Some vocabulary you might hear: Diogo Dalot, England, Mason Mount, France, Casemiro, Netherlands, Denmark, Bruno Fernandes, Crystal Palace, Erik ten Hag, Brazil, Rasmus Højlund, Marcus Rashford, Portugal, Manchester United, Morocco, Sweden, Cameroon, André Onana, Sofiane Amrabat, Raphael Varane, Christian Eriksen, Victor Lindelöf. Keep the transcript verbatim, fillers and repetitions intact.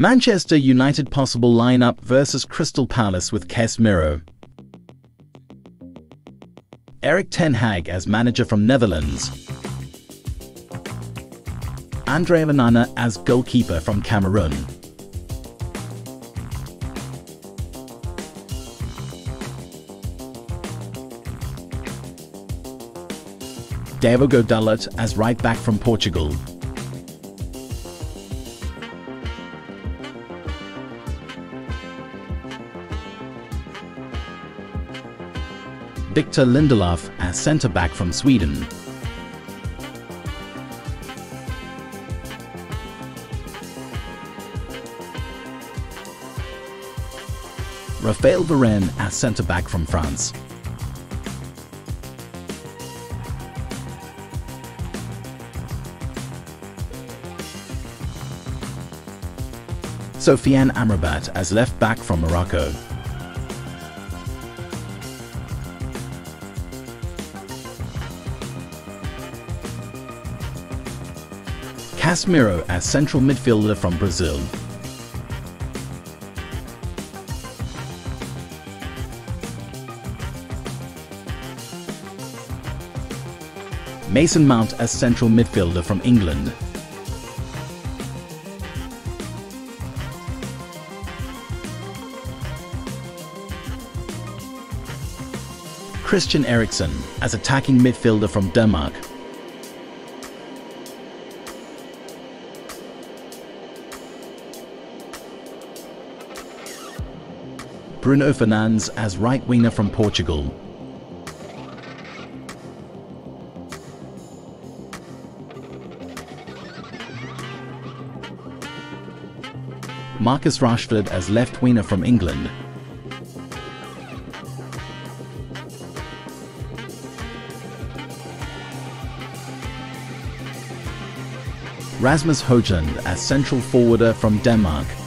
Manchester United possible lineup versus Crystal Palace with Casemiro. Erik ten Hag as manager from Netherlands. André Onana as goalkeeper from Cameroon. Diogo Dalot as right-back from Portugal. Victor Lindelöf as centre-back from Sweden. Raphael Varane as centre-back from France. Sofiane Amrabat as left-back from Morocco. Casemiro as central midfielder from Brazil. Mason Mount as central midfielder from England. Christian Eriksen as attacking midfielder from Denmark. Bruno Fernandes as right winger from Portugal. Marcus Rashford as left winger from England. Rasmus Højlund as central forwarder from Denmark.